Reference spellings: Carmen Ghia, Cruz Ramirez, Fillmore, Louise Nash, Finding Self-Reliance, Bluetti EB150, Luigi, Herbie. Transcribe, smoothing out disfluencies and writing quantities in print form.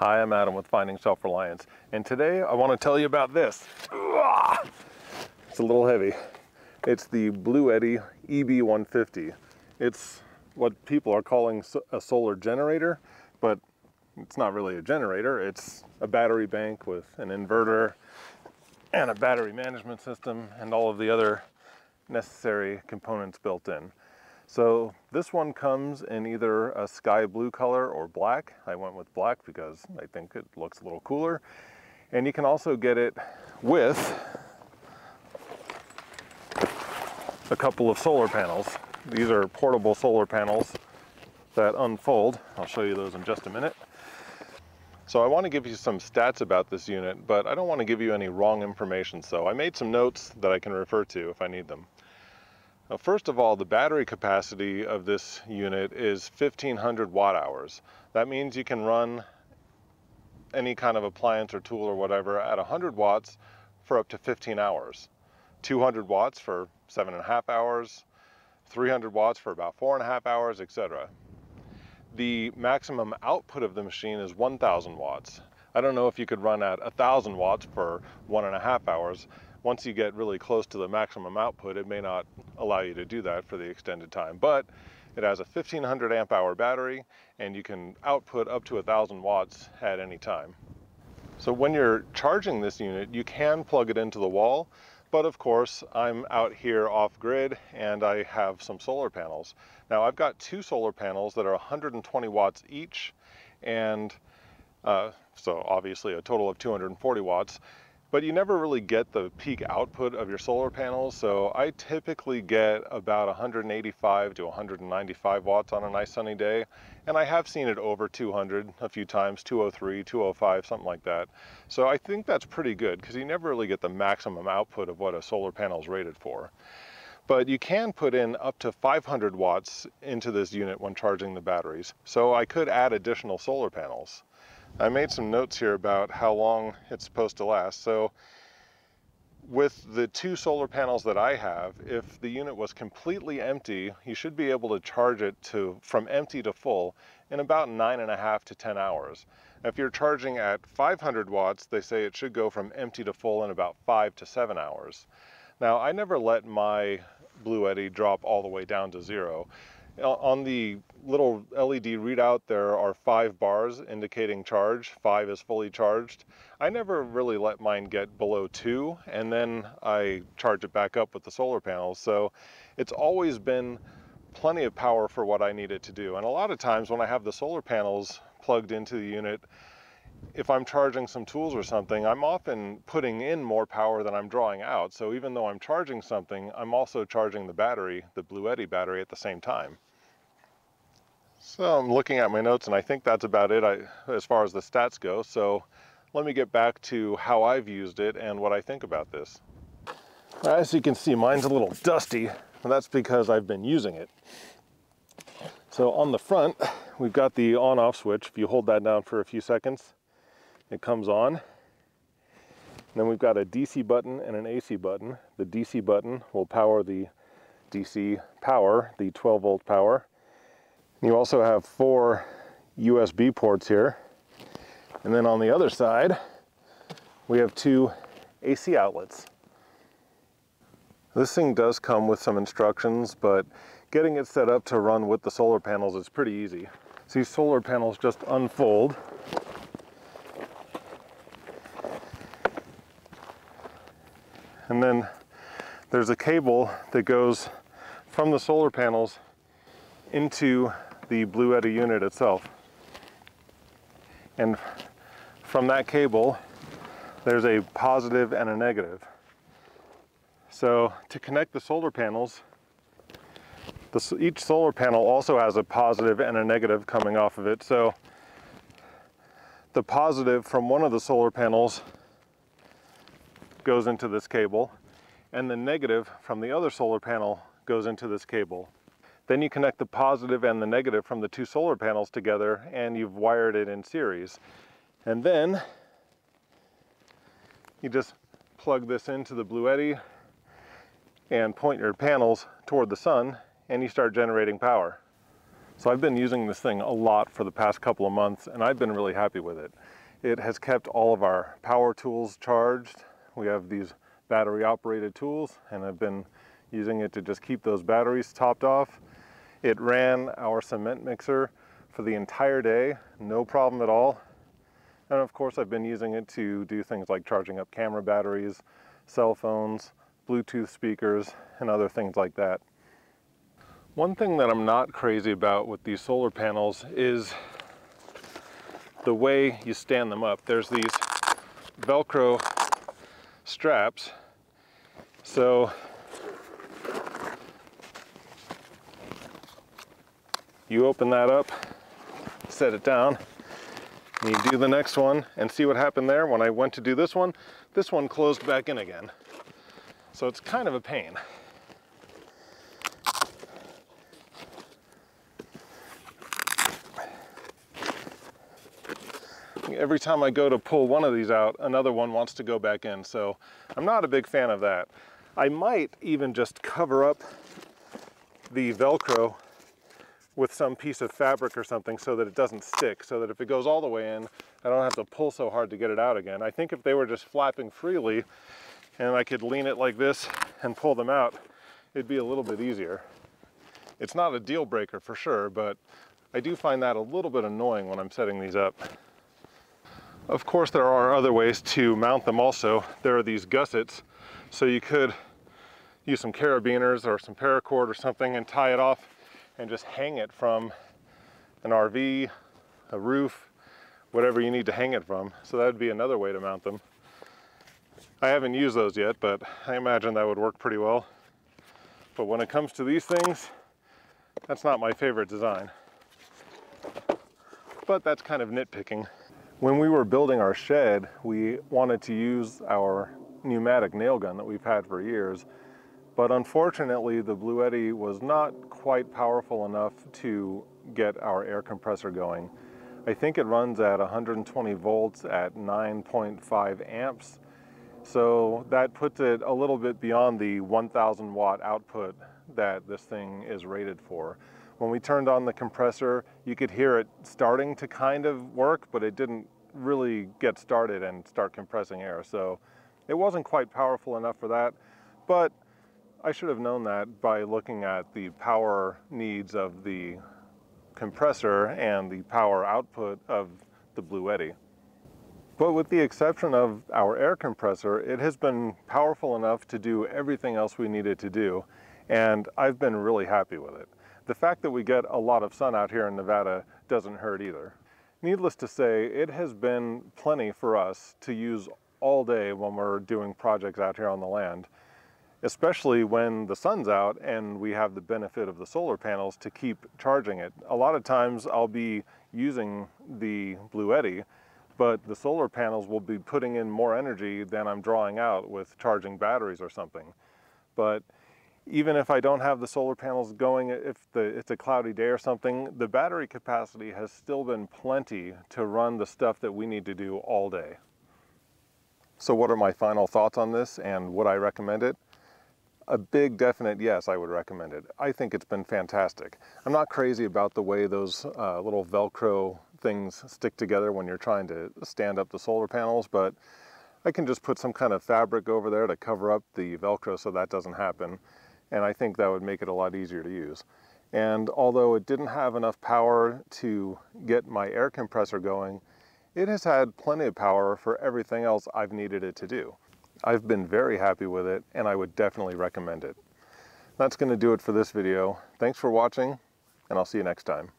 Hi, I'm Adam with Finding Self-Reliance, and today I want to tell you about this. It's a little heavy. It's the Bluetti EB150. It's what people are calling a solar generator, but it's not really a generator. It's a battery bank with an inverter and a battery management system and all of the other necessary components built in. So this one comes in either a sky blue color or black. I went with black because I think it looks a little cooler. And you can also get it with a couple of solar panels. These are portable solar panels that unfold. I'll show you those in just a minute. So I want to give you some stats about this unit, but I don't want to give you any wrong information. So I made some notes that I can refer to if I need them. Now, first of all, the battery capacity of this unit is 1500 watt hours. That means you can run any kind of appliance or tool or whatever at 100 watts for up to 15 hours, 200 watts for 7.5 hours, 300 watts for about 4.5 hours, etc. The maximum output of the machine is 1000 watts. I don't know if you could run at 1000 watts for 1.5 hours. Once you get really close to the maximum output, it may not allow you to do that for the extended time, but it has a 1500 amp hour battery and you can output up to 1000 watts at any time. So when you're charging this unit, you can plug it into the wall, but of course I'm out here off grid and I have some solar panels. Now I've got two solar panels that are 120 watts each, and so obviously a total of 240 watts. But you never really get the peak output of your solar panels, so I typically get about 185 to 195 watts on a nice sunny day, and I have seen it over 200 a few times, 203, 205, something like that. So I think that's pretty good, because you never really get the maximum output of what a solar panel is rated for. But you can put in up to 500 watts into this unit when charging the batteries, so I could add additional solar panels. I made some notes here about how long it's supposed to last. So with the two solar panels that I have, if the unit was completely empty, you should be able to charge it from empty to full in about 9.5 to 10 hours. If you're charging at 500 watts, they say it should go from empty to full in about 5 to 7 hours. Now, I never let my Bluetti drop all the way down to zero. On the little LED readout, there are 5 bars indicating charge. 5 is fully charged. I never really let mine get below 2, and then I charge it back up with the solar panels. So it's always been plenty of power for what I need it to do. And a lot of times when I have the solar panels plugged into the unit, if I'm charging some tools or something, I'm often putting in more power than I'm drawing out. So even though I'm charging something, I'm also charging the battery, the Bluetti battery, at the same time. So I'm looking at my notes and I think that's about it as far as the stats go. So let me get back to how I've used it and what I think about this. As you can see, mine's a little dusty, and that's because I've been using it. So on the front, we've got the on-off switch. If you hold that down for a few seconds, it comes on. And then we've got a DC button and an AC button. The DC button will power the DC power, the 12 volt power. You also have 4 USB ports here. And then on the other side, we have 2 AC outlets. This thing does come with some instructions, but getting it set up to run with the solar panels is pretty easy. So these solar panels just unfold. And then there's a cable that goes from the solar panels into the Bluetti unit itself. And from that cable, there's a positive and a negative. So to connect the solar panels, each solar panel also has a positive and a negative coming off of it. So the positive from one of the solar panels goes into this cable, and the negative from the other solar panel goes into this cable. Then you connect the positive and the negative from the two solar panels together, and you've wired it in series. And then you just plug this into the Bluetti and point your panels toward the sun, and you start generating power. So I've been using this thing a lot for the past couple of months, and I've been really happy with it. It has kept all of our power tools charged. We have these battery operated tools, and I've been using it to just keep those batteries topped off. It ran our cement mixer for the entire day, no problem at all. And of course, I've been using it to do things like charging up camera batteries, cell phones, Bluetooth speakers, and other things like that. One thing that I'm not crazy about with these solar panels is the way you stand them up. There's these Velcro straps. So you open that up, set it down, and you do the next one, and see what happened there? When I went to do this one closed back in again. So it's kind of a pain. Every time I go to pull one of these out, another one wants to go back in, so I'm not a big fan of that. I might even just cover up the Velcro with some piece of fabric or something so that it doesn't stick, so that if it goes all the way in, I don't have to pull so hard to get it out again. I think if they were just flapping freely and I could lean it like this and pull them out, it'd be a little bit easier. It's not a deal breaker for sure, but I do find that a little bit annoying when I'm setting these up. Of course, there are other ways to mount them also. There are these gussets, so you could use some carabiners or some paracord or something and tie it off and just hang it from an RV, a roof, whatever you need to hang it from. So that would be another way to mount them. I haven't used those yet, but I imagine that would work pretty well. But when it comes to these things, that's not my favorite design. But that's kind of nitpicking. When we were building our shed, we wanted to use our pneumatic nail gun that we've had for years, but unfortunately the Bluetti was not quite powerful enough to get our air compressor going. I think it runs at 120 volts at 9.5 amps, so that puts it a little bit beyond the 1,000 watt output that this thing is rated for. When we turned on the compressor, you could hear it starting to kind of work, but it didn't really get started and start compressing air. So it wasn't quite powerful enough for that, but I should have known that by looking at the power needs of the compressor and the power output of the Bluetti. But with the exception of our air compressor, it has been powerful enough to do everything else we needed to do, and I've been really happy with it. The fact that we get a lot of sun out here in Nevada doesn't hurt either. Needless to say, it has been plenty for us to use all day when we're doing projects out here on the land, especially when the sun's out and we have the benefit of the solar panels to keep charging it. A lot of times I'll be using the Bluetti, but the solar panels will be putting in more energy than I'm drawing out with charging batteries or something. But even if I don't have the solar panels going, if it's a cloudy day or something, the battery capacity has still been plenty to run the stuff that we need to do all day. So what are my final thoughts on this, and would I recommend it? A big definite yes, I would recommend it. I think it's been fantastic. I'm not crazy about the way those little Velcro things stick together when you're trying to stand up the solar panels, but I can just put some kind of fabric over there to cover up the Velcro so that doesn't happen. And I think that would make it a lot easier to use. And although it didn't have enough power to get my air compressor going, it has had plenty of power for everything else I've needed it to do. I've been very happy with it, and I would definitely recommend it. That's going to do it for this video. Thanks for watching, and I'll see you next time.